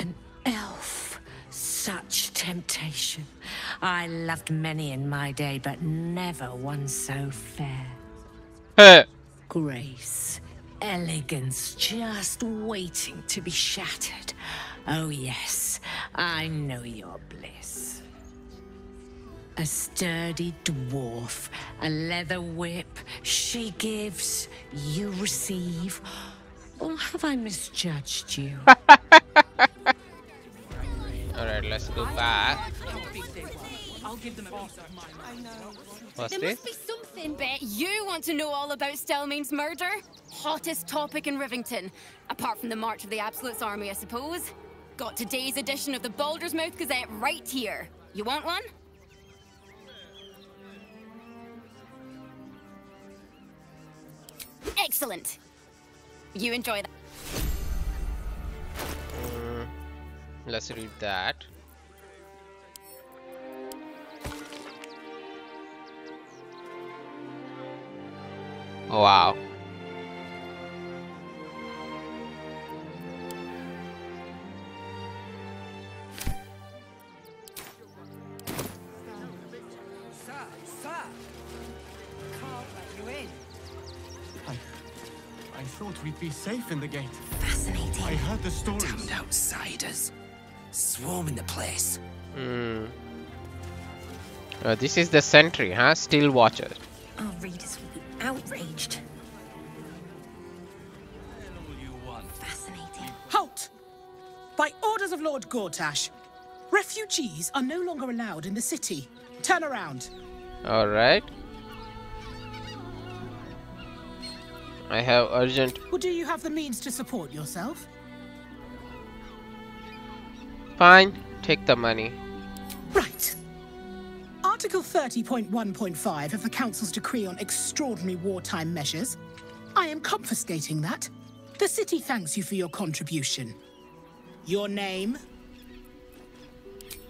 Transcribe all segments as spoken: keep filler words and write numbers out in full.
An elf. Such temptation. I loved many in my day, but never one so fair. Grace, elegance, just waiting to be shattered. Oh yes, I know your bliss. A sturdy dwarf, a leather whip, she gives, you receive. Or have I misjudged you? Alright, let's go back. I'll give them a piece of my mind. What's there this? Must be something, bet you want to know all about Stelmane's murder? Hottest topic in Rivington. Apart from the march of the Absolute's army, I suppose. Got today's edition of the Baldur's Mouth Gazette right here. You want one? Excellent. You enjoy that. Mm, let's read that. Wow. We'd be safe in the gate. Fascinating. I heard the stories. Damned outsiders swarming the place. Hmm. Uh, this is the sentry, huh? Still watcher. Our readers will be outraged. Fascinating. Halt! By orders of Lord Gortash, refugees are no longer allowed in the city. Turn around. All right. I have urgent... Well, do you have the means to support yourself? Fine. Take the money. Right. Article thirty point one point five of the Council's Decree on Extraordinary Wartime Measures. I am confiscating that. The city thanks you for your contribution. Your name?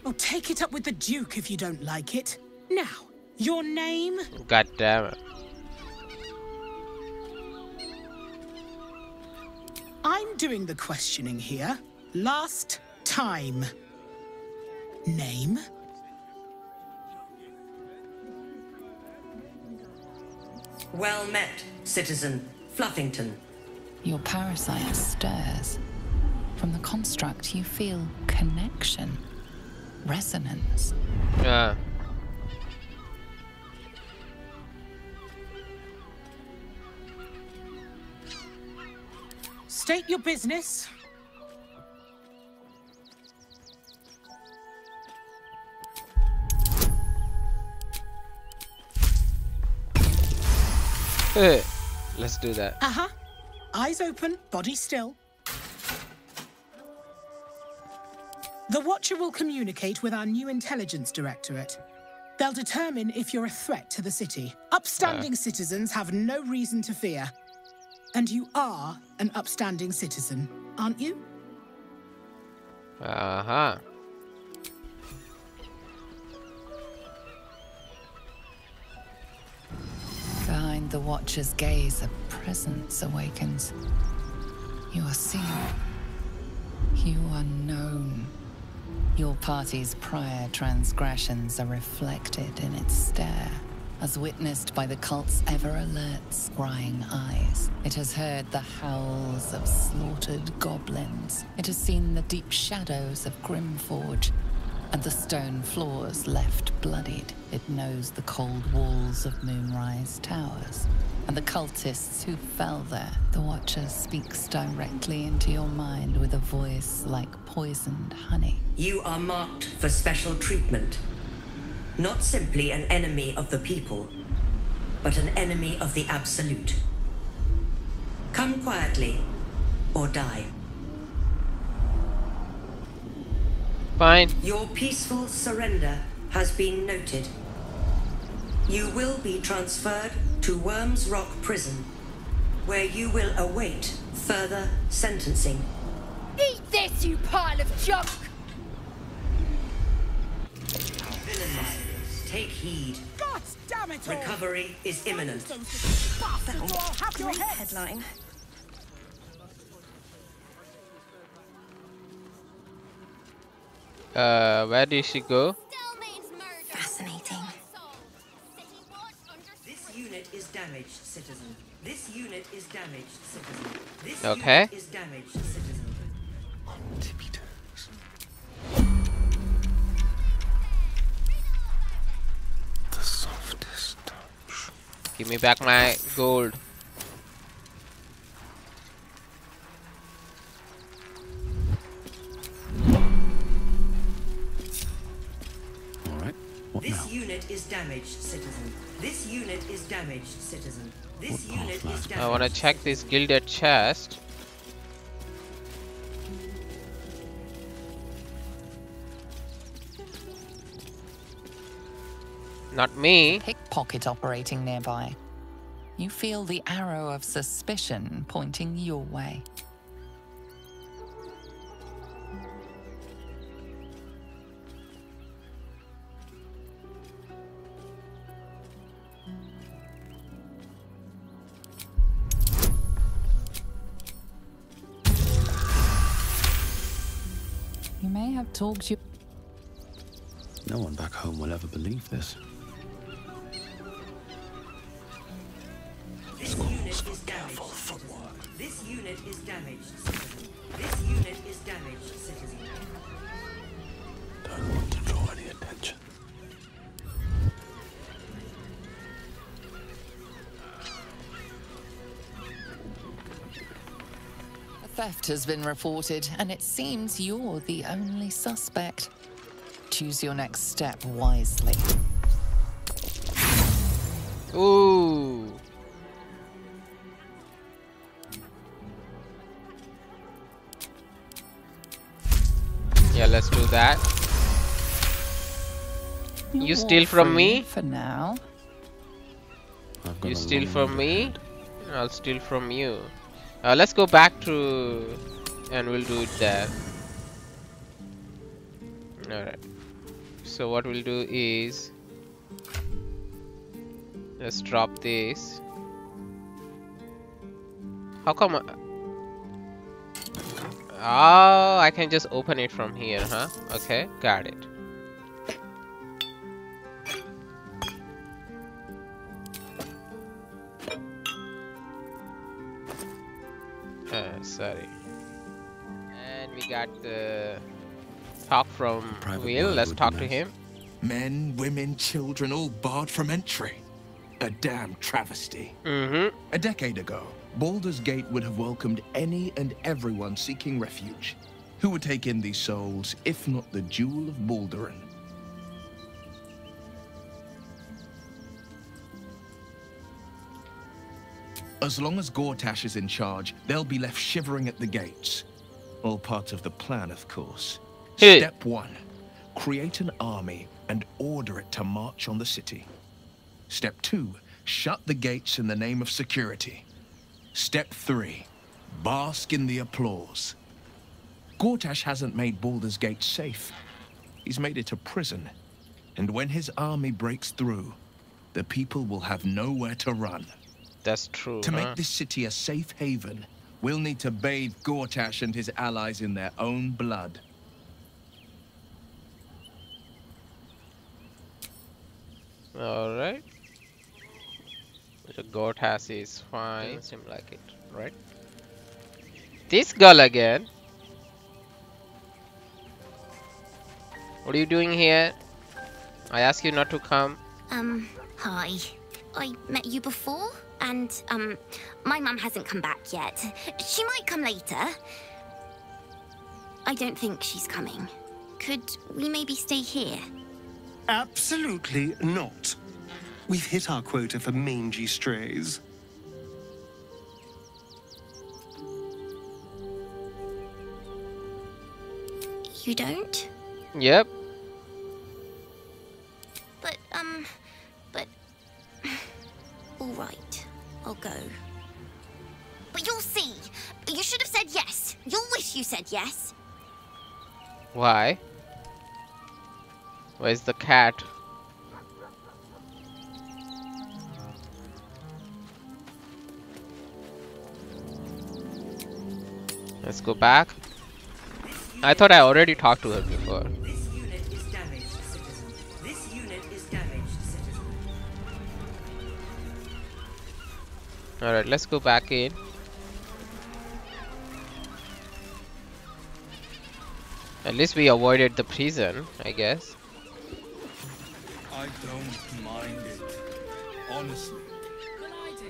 Oh, take it up with the Duke if you don't like it. Now, your name? God damn it. I'm doing the questioning here. Last time. Name? Well met, Citizen Fluffington. Your parasite stirs. From the construct, you feel connection, resonance. Yeah. State your business. Hey, let's do that. Uh-huh. Eyes open, body still. The Watcher will communicate with our new intelligence directorate. They'll determine if you're a threat to the city. Upstanding uh. citizens have no reason to fear. And you are an upstanding citizen, aren't you? Uh-huh. Behind the Watcher's gaze, a presence awakens. You are seen. You are known. Your party's prior transgressions are reflected in its stare. As witnessed by the cult's ever-alert, scrying eyes. It has heard the howls of slaughtered goblins. It has seen the deep shadows of Grimforge and the stone floors left bloodied. It knows the cold walls of Moonrise Towers and the cultists who fell there. The Watcher speaks directly into your mind with a voice like poisoned honey. You are marked for special treatment. Not simply an enemy of the people, but an enemy of the Absolute. Come quietly, or die. Fine. Your peaceful surrender has been noted. You will be transferred to Worms Rock Prison, where you will await further sentencing. Eat this, you pile of junk! Take heed. God damn it all. Recovery is imminent. Bastards, I'll have your heads. Headline. Uh, where did she go? Fascinating. This unit is damaged, citizen. This unit is damaged, citizen. This okay. unit is damaged, citizen. On tippy toes. The softest touch. Give me back my gold. Is damaged, citizen. This unit is damaged, citizen. This what unit is damaged. I want to check this gilded chest. Not me. Pickpocket operating nearby. You feel the arrow of suspicion pointing your way. Talked you. No one back home will ever believe this. This unit is damaged. This unit is damaged. This unit is damaged, citizen. Don't want to draw any attention. Theft has been reported, and it seems you're the only suspect. Choose your next step wisely. Ooh. Yeah, let's do that. You're you steal from me? For now. You steal from me? I'll steal from you. Uh, let's go back to and we'll do it there. Alright. So what we'll do is let's drop this. How come I Oh, I can just open it from here, huh? Okay, got it. Sorry. And we got the talk from Wyll. Let's talk to him. Men, women, children, all barred from entry. A damn travesty. Mm-hmm. A decade ago, Baldur's Gate would have welcomed any and everyone seeking refuge. Who would take in these souls, if not the jewel of Baldurin? As long as Gortash is in charge, they'll be left shivering at the gates. All part of the plan, of course. Hey. Step one, create an army and order it to march on the city. Step two, shut the gates in the name of security. Step three, bask in the applause. Gortash hasn't made Baldur's Gate safe. He's made it a prison. And when his army breaks through, the people will have nowhere to run. That's true. To huh? make this city a safe haven, we'll need to bathe Gortash and his allies in their own blood. All right. The Gortash is fine. Doesn't seem like it, right? This girl again. What are you doing here? I asked you not to come. Um. Hi. I met you before. And, um, my mum hasn't come back yet. She might come later. I don't think she's coming. Could we maybe stay here? Absolutely not. We've hit our quota for mangy strays. You don't? Yep. But, um, but... all right. I'll go. But you'll see. You should have said yes. You'll wish you said yes. Why? Where's the cat? Let's go back. I thought I already talked to her before. Alright, let's go back in. At least we avoided the prison, I guess. I don't mind it, honestly. Well, I do.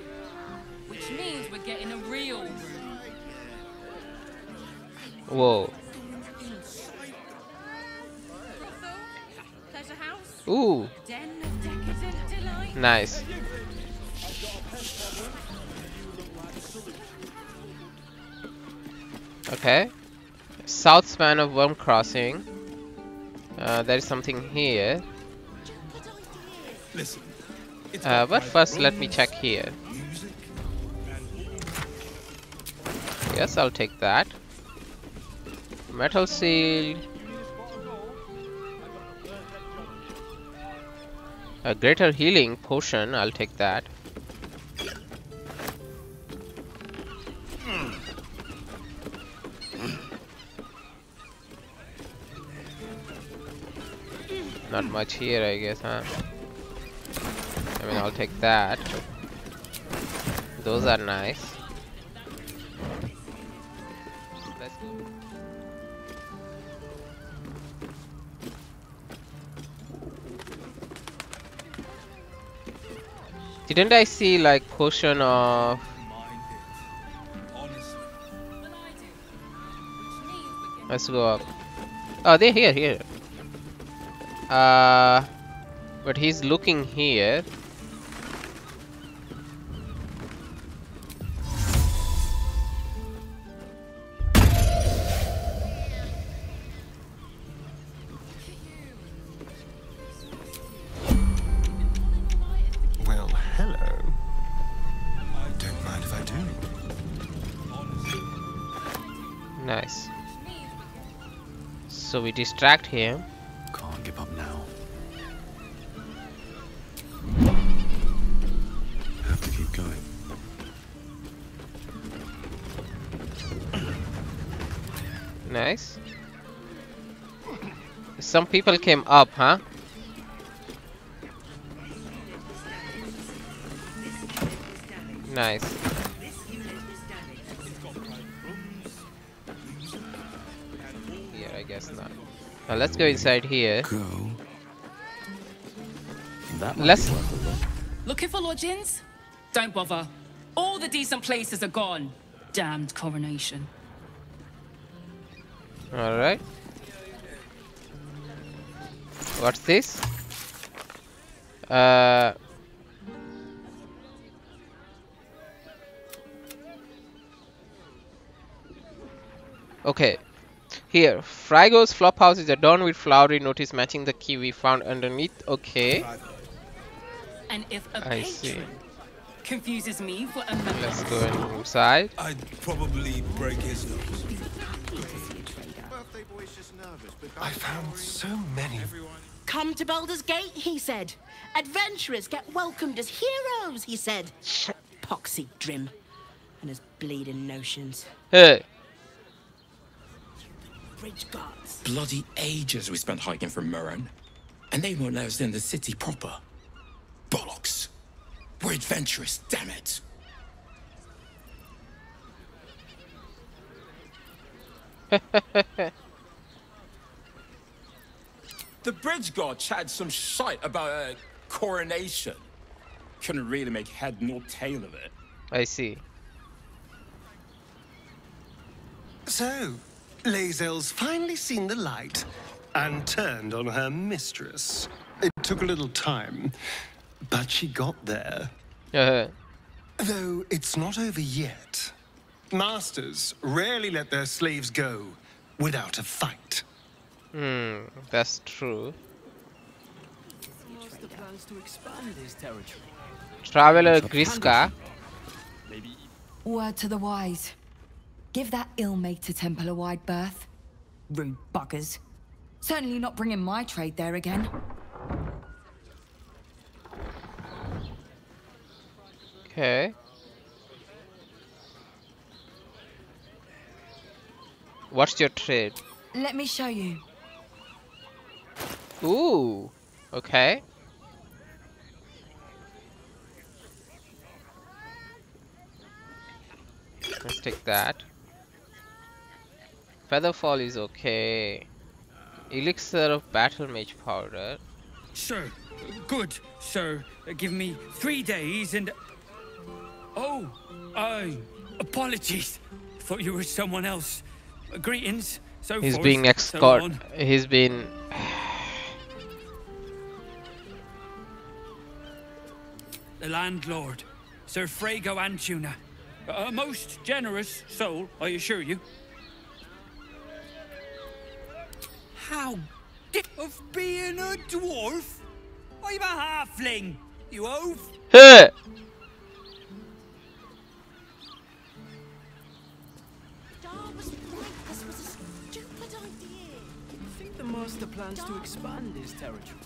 Which means we're getting a real room. Whoa. Ooh. Nice. Okay. South span of Worm Crossing. Uh, there is something here. Uh, but first, let me check here. Yes, I'll take that. Metal seal. A greater healing potion, I'll take that. Not much here, I guess, huh? I mean, I'll take that. Those are nice. Let's go. Didn't I see like potion of let's go up. Oh, they're here, here. Uh but he's looking here. Nice. So we distract him. Can't give up now. Have to keep going. Nice. Some people came up, huh? Nice. Not. Now let's go inside here. Go. That let's looking for lodgings? Don't bother. All the decent places are gone. Damned coronation. All right. What's this? Uh. Okay. Here, Frygo's Flophouse is adorned with flowery notice matching the key we found underneath. Okay. And if a I see. Confuses me for a member. Let's go inside. I'd probably break his nose. I found so many. Come to Baldur's Gate, he said. Adventurers get welcomed as heroes, he said. Poxy Drim. And his bleeding notions. Hey. Bloody ages we spent hiking from Murren, and they won't let us in the city proper. Bollocks! We're adventurous, damn it! The bridge guard chatted some shite about a coronation. Couldn't really make head nor tail of it. I see. So. Lazel's finally seen the light and turned on her mistress. It took a little time, but she got there. Uh-huh. Though it's not over yet. Masters rarely let their slaves go without a fight. Hmm, that's true. What's the plans to expand this territory? Traveler Griska. Maybe. Word to the wise. Give that ill-mate to Temple a wide berth. Rude buggers. Certainly not bringing my trade there again. Okay. What's your trade? Let me show you. Ooh. Okay. Let's take that. Featherfall is okay. Elixir of Battle Mage Powder. Sir, good, sir. Give me three days and... Oh, I... Apologies. Thought you were someone else. Greetings, so He's forth, being escorted. So He's been... The landlord, Sir Frego Antuna. A most generous soul, I assure you. How d- of being a dwarf? I'm a halfling, you oaf. Huh. I think the master plans to expand his territory.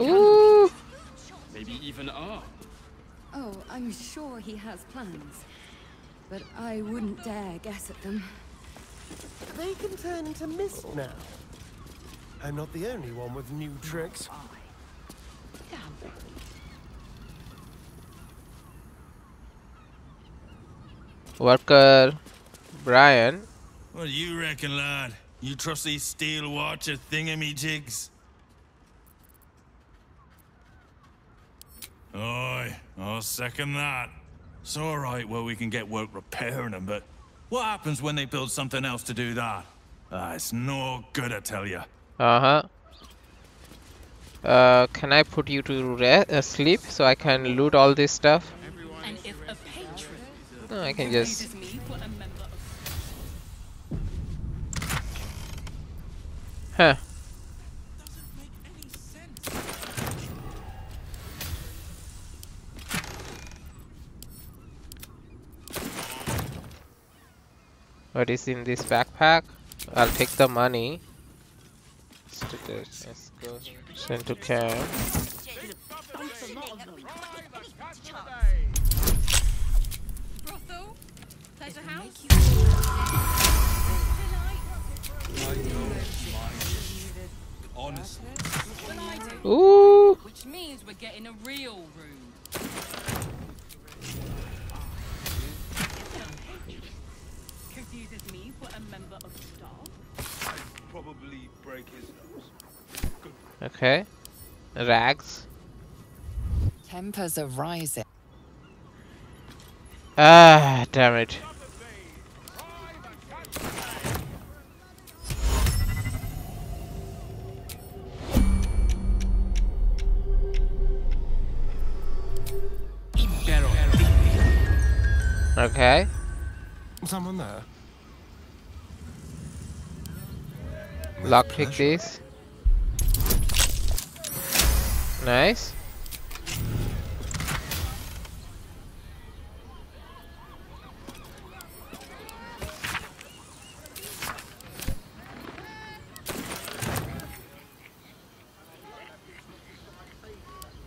Ooh. Maybe even are. Oh, I'm sure he has plans, but I wouldn't dare guess at them. They can turn into mist now. I'm not the only one with new tricks. Worker Brian. What do you reckon, lad? You trust these steel watcher thingamajigs? Aye, I'll second that. It's alright where well, we can get work repairing them, but what happens when they build something else to do that? Ah, uh, it's no good, I tell you. Uh-huh. Uh, can I put you to rest, uh, sleep so I can loot all this stuff? And if a patron no, I can just... Huh. What is in this backpack? I'll take the money. Let's go. Send to camp. Ooh. Which means we're getting a real room. Confuses me for a member of staff. I'd probably break his nose. Okay. Rags. Tempers are rising. Ah, damn it. Okay. Someone there. Lockpick this. Nice.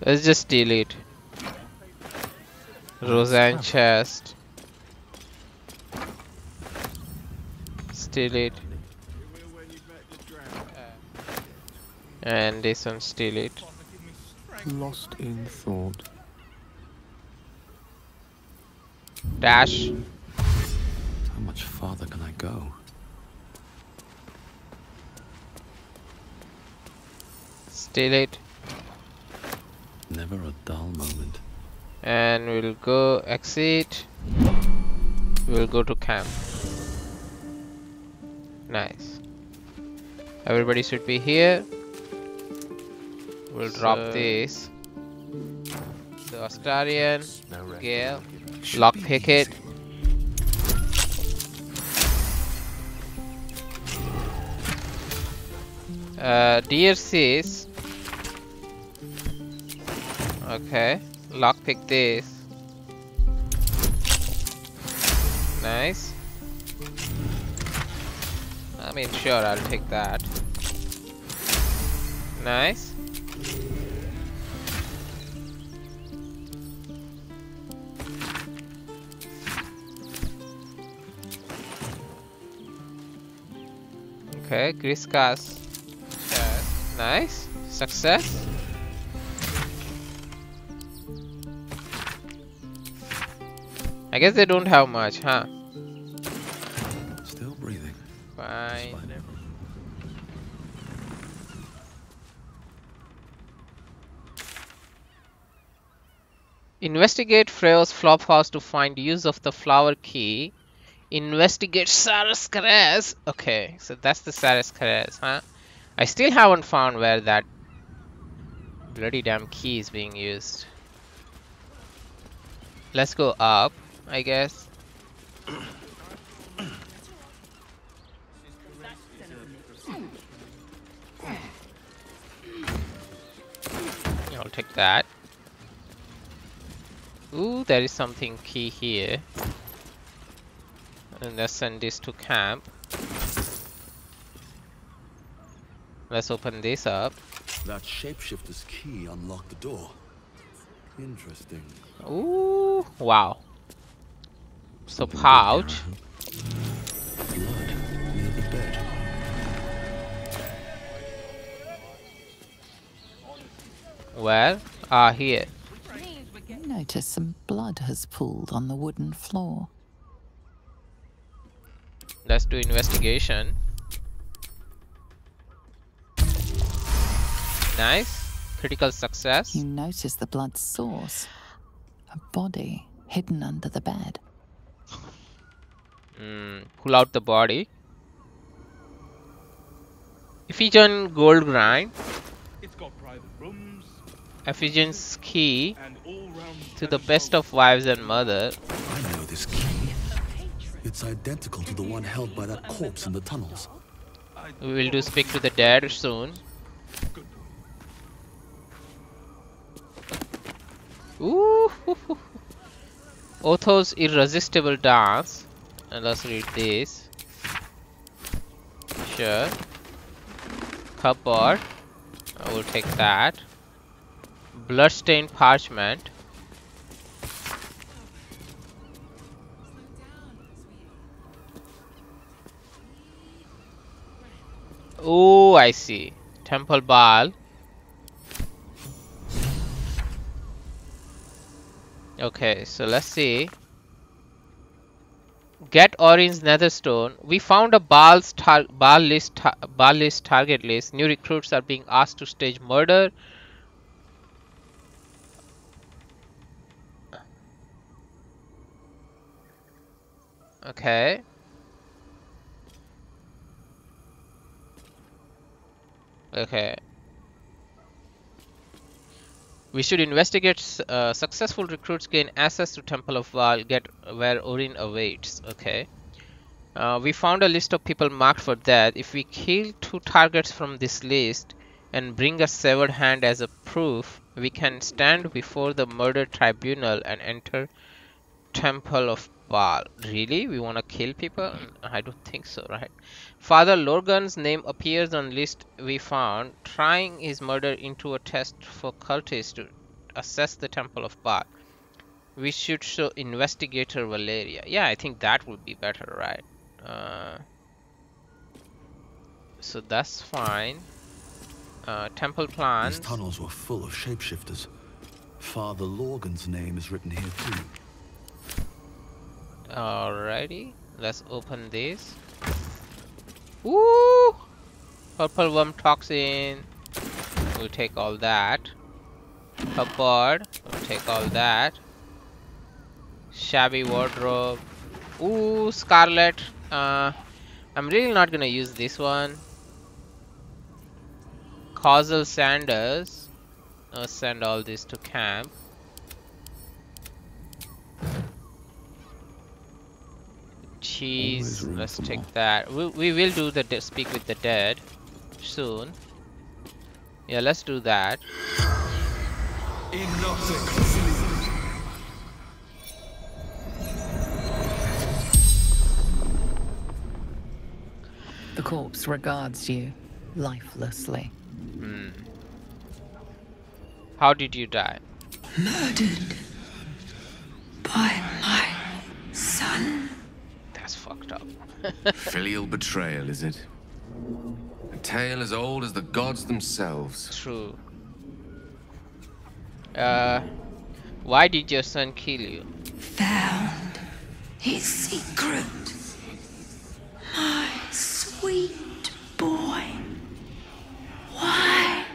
Let's just steal it. Roseanne chest. Steal it. And this one, steal it. Lost in thought. Dash. How much farther can I go? Steal it. Never a dull moment. And we'll go exit. We'll go to camp. Nice. Everybody should be here. We'll so drop this. The Astarian, Gale, lockpick it. Uh, dear sis. Okay, lockpick this. Nice. I mean, sure, I'll take that. Nice. Okay, Griskas. Sure. Nice. Success. I I guess they don't have much, huh? Still breathing. Fine. Investigate Frygo's Flophouse to find use of the flower key. Investigate Sharess' Caress. Okay, so that's the Sharess' Caress, huh? I still haven't found where that bloody damn key is being used. Let's go up, I guess. I'll take that. Ooh, there is something key here. And let's send this to camp. Let's open this up. That shapeshifter's key unlocked the door. Interesting. Ooh, wow. So pouch. Well, ah, uh, here. Notice some blood has pooled on the wooden floor. Let's do investigation. Nice. Critical success. You notice the blood source. A body hidden under the bed. Mm, pull out the body. Ephesian gold grind. It's got private rooms. Ephesian's key. To the best of wives and mother. I know this key. It's identical to the one held by that corpse in the tunnels. We will do speak to the dead soon. Ooh! Otho's irresistible dance. And let's read this. Sure. Cupboard. I will take that. Bloodstained parchment. Oh, I see. Temple of Baal. Okay, so let's see. Get Orin's Netherstone. We found a Baal's tar Baal list, tar Baal list target list. New recruits are being asked to stage murder. Okay. Okay. We should investigate. Uh, successful recruits gain access to Temple of Baal, get where Orin awaits. Okay. Uh, we found a list of people marked for death. If we kill two targets from this list and bring a severed hand as a proof, we can stand before the murder tribunal and enter Temple of Baal. Really? We want to kill people? I don't think so, right? Father Lorgan's name appears on list we found. Trying his murder into a test for cultists to assess the Temple of Baal. We should show Investigator Valeria. Yeah, I think that would be better, right? Uh, so that's fine. Uh, temple plans. These tunnels were full of shapeshifters. Father Lorgan's name is written here too. Alrighty, let's open this. Woo! Purple worm toxin. We'll take all that. Cupboard. We'll take all that. Shabby wardrobe. Ooh, scarlet. Uh, I'm really not gonna use this one. Causal sanders. I'll send all this to camp. Cheese. Let's take that. We, we will do the de speak with the dead soon. Yeah, let's do that. The corpse regards you lifelessly. Hmm. How did you die? Murdered by my son. Fucked up. Filial betrayal, is it? A tale as old as the gods themselves. True. Uh, why did your son kill you? Found his secret. My sweet boy. Why?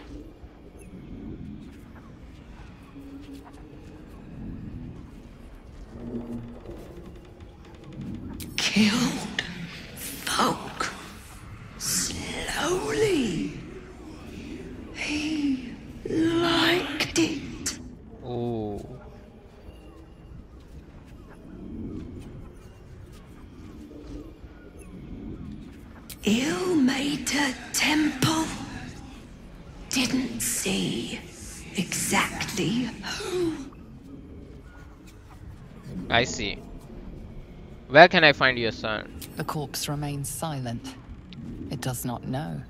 Killed folk slowly. He liked it. Oh. Ill Mater Temple. Didn't see exactly who. I see. Where can I find your son? The corpse remains silent. It does not know.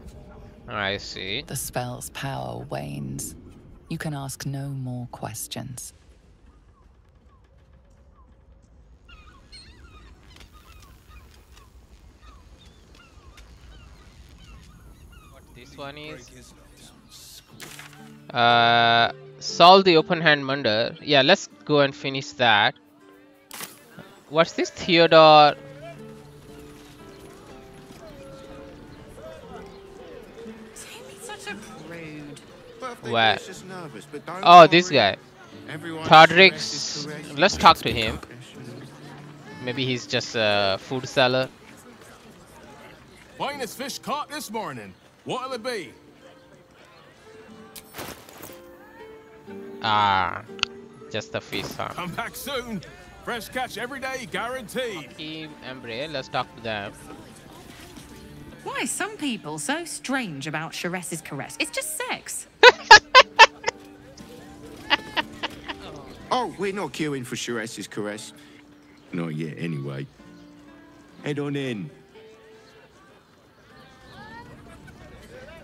I see. The spell's power wanes. You can ask no more questions. What this one is? Uh, solve the open hand murder. Yeah, let's go and finish that. What's this, Theodore? Where? Oh, this guy. Todrick's. Let's talk to him. Maybe he's just a food seller. Finest fish caught this morning. What'll it be? Ah, just the fish, huh? Come back soon. Fresh catch every day, guaranteed. Team Embraer, let's talk to them. Why are some people so strange about Sharess' Caress? It's just sex. Oh, we're not queuing for Sharess' Caress. Not yet, anyway. Head on in.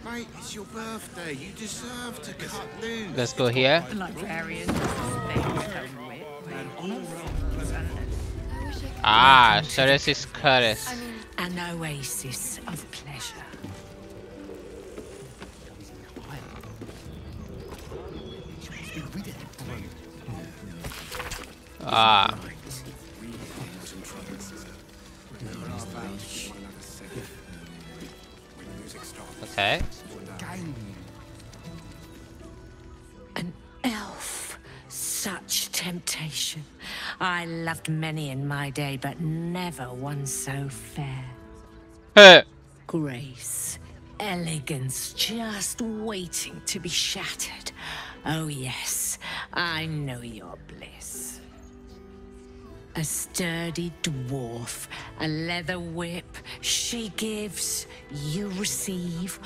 Mate, it's your birthday. You deserve to cut loose. Let's go here. Ah, Sharess' Caress. An oasis of pleasure. Ah. Okay. An elf. Such temptation. I loved many in my day, but never one so fair. Hey. Grace, elegance, just waiting to be shattered. Oh yes, I know your bliss. A sturdy dwarf, a leather whip, she gives, you receive.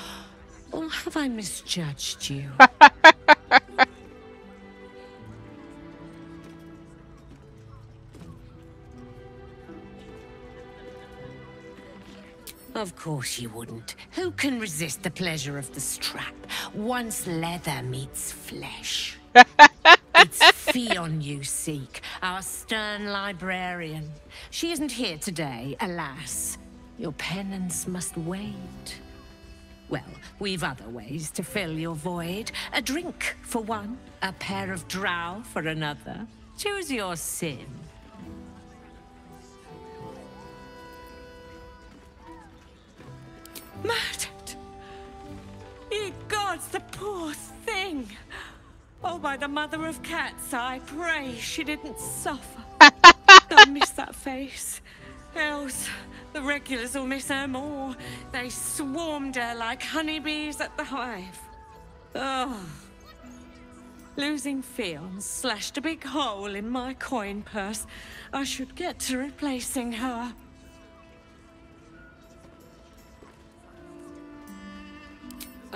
Or have I misjudged you? Of course you wouldn't. Who can resist the pleasure of the strap once leather meets flesh? It's Fionn you seek, our stern librarian. She isn't here today, alas. Your penance must wait. Well, we've other ways to fill your void. A drink for one, a pair of drow for another. Choose your sin. Murdered! Ye gods, the poor thing! Oh, by the mother of cats, I pray she didn't suffer. They'll miss that face. Else, the regulars will miss her more. They swarmed her like honeybees at the hive. Oh. Losing Fionn slashed a big hole in my coin purse. I should get to replacing her.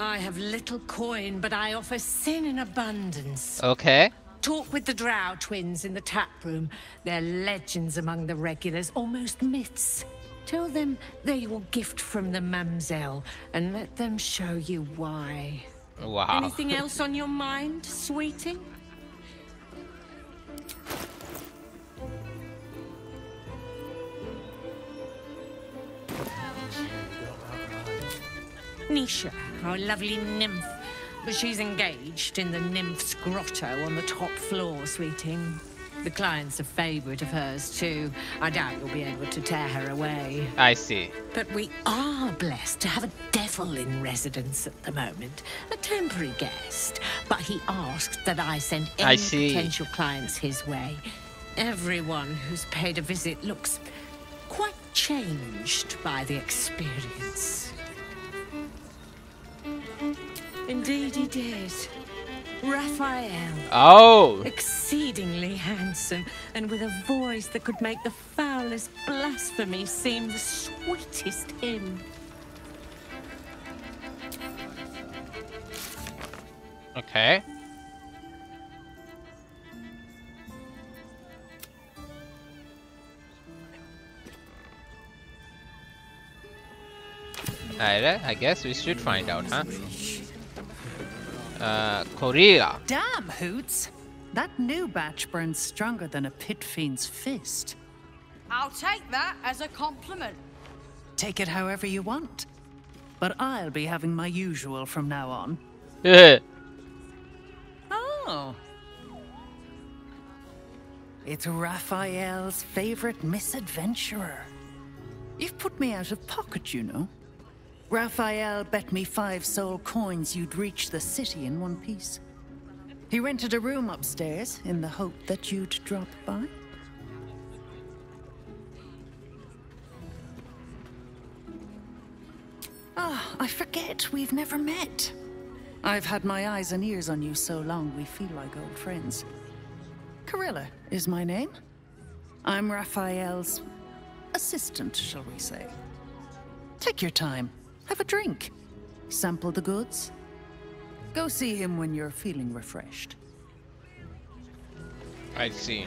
I have little coin, but I offer sin in abundance. Okay. Talk with the drow twins in the tap room. They're legends among the regulars, almost myths. Tell them they will gift from the mamselle, and let them show you why. Wow. Anything else on your mind, sweeting? Nisha, our lovely nymph, but she's engaged in the nymph's grotto on the top floor, sweeting. The client's a favorite of hers, too. I doubt you'll be able to tear her away. I see. But we are blessed to have a devil in residence at the moment. A temporary guest. But he asked that I send any I see. potential clients his way. Everyone who's paid a visit looks quite changed by the experience. Indeed he did. Raphael. Oh. Exceedingly handsome, and with a voice that could make the foulest blasphemy seem the sweetest hymn. Okay. Alright, I guess we should find out, huh? Uh, Carilla. Damn, Hoots! That new batch burns stronger than a pit fiend's fist. I'll take that as a compliment. Take it however you want. But I'll be having my usual from now on. Oh. It's Raphael's favorite misadventurer. You've put me out of pocket, you know. Raphael bet me five soul coins you'd reach the city in one piece. He rented a room upstairs in the hope that you'd drop by. Ah, I forget we've never met. I've had my eyes and ears on you so long we feel like old friends. Carilla is my name. I'm Raphael's assistant, shall we say. Take your time. Have a drink. Sample the goods. Go see him when you're feeling refreshed. I see.